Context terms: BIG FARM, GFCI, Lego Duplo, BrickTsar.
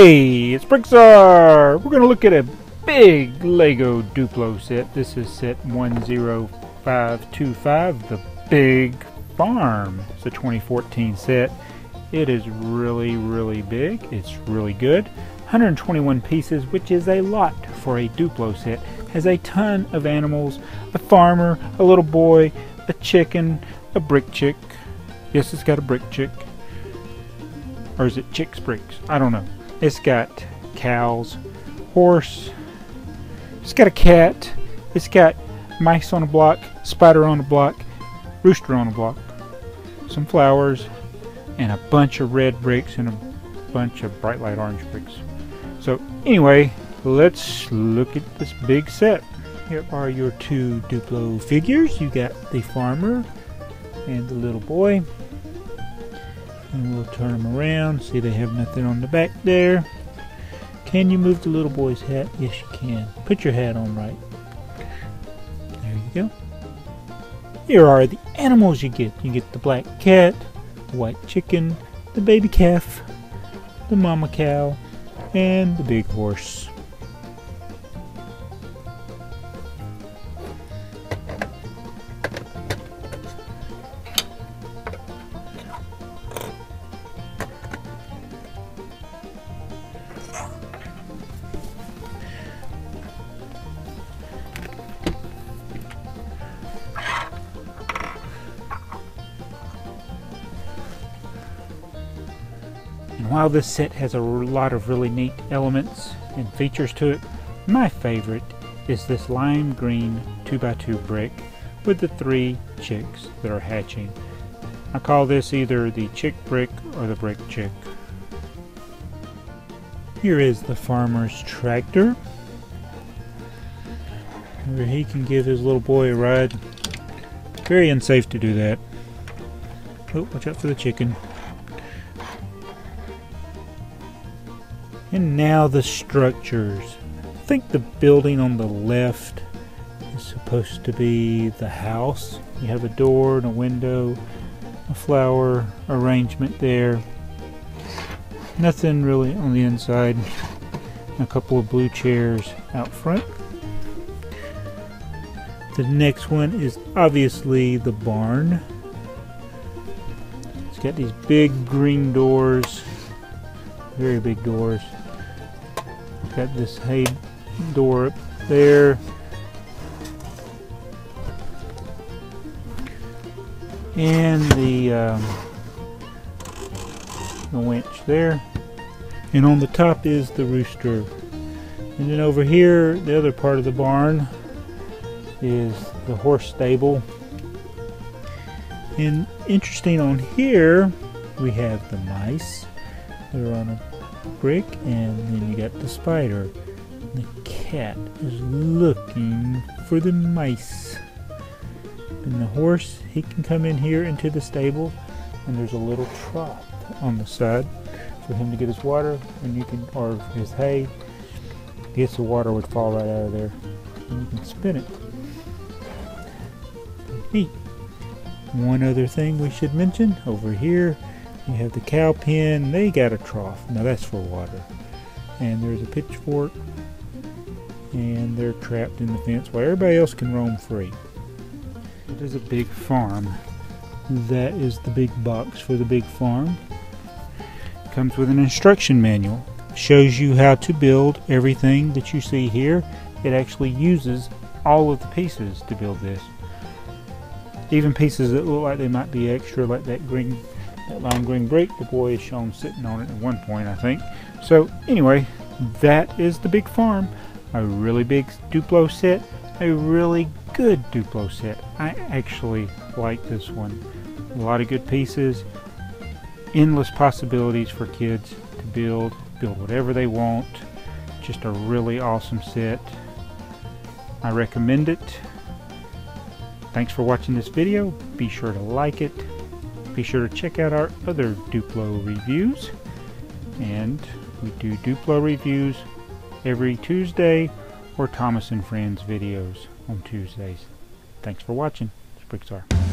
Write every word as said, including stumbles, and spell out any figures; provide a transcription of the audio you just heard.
Hey, it's BrickTsar! We're going to look at a big Lego Duplo set. This is set one zero five two five, the Big Farm. It's a twenty fourteen set. It is really, really big. It's really good. one hundred twenty-one pieces, which is a lot for a Duplo set. It has a ton of animals, a farmer, a little boy, a chicken, a brick chick. Yes, it's got a brick chick. Or is it chicks bricks? I don't know. It's got cows, horse, it's got a cat, it's got mice on a block, spider on a block, rooster on a block, some flowers, and a bunch of red bricks and a bunch of bright light orange bricks. So anyway, let's look at this big set. Here are your two Duplo figures. You got the farmer and the little boy. And we'll turn them around. See, they have nothing on the back there. Can you move the little boy's hat? Yes, you can. Put your hat on right. There you go. Here are the animals you get. You get the black cat, the white chicken, the baby calf, the mama cow, and the big horse. And while this set has a lot of really neat elements and features to it, my favorite is this lime green two by two brick with the three chicks that are hatching. I call this either the chick brick or the brick chick. Here is the farmer's tractor. Where he can give his little boy a ride. Very unsafe to do that. Oh, watch out for the chicken. And now the structures. I think the building on the left is supposed to be the house. You have a door and a window, a flower arrangement there. Nothing really on the inside. A couple of blue chairs out front. The next one is obviously the barn. It's got these big green doors. Very big doors. Got this hay door up there. And the, um, the winch there. And on the top is the rooster. And then over here, the other part of the barn is the horse stable. And interesting, on here we have the mice that are on a brick, and then you got the spider. The cat is looking for the mice. And the horse, he can come in here into the stable, and there's a little trough on the side for him to get his water, and you can, or his hay. I guess the water would fall right out of there, and you can spin it. Neat. One other thing we should mention over here. You have the cow pen, they got a trough. Now that's for water. And there's a pitchfork. And they're trapped in the fence while everybody else can roam free. It is a big farm. That is the big box for the big farm. It comes with an instruction manual. It shows you how to build everything that you see here. It actually uses all of the pieces to build this. Even pieces that look like they might be extra, like that green That long green brick, the boy is shown sitting on it at one point, I think. So anyway, that is the Big Farm. A really big Duplo set. A really good Duplo set. I actually like this one. A lot of good pieces. Endless possibilities for kids to build. Build whatever they want. Just a really awesome set. I recommend it. Thanks for watching this video. Be sure to like it. Be sure to check out our other Duplo reviews, and we do Duplo reviews every Tuesday, or Thomas and Friends videos on Tuesdays. Thanks for watching. It's BrickTsar.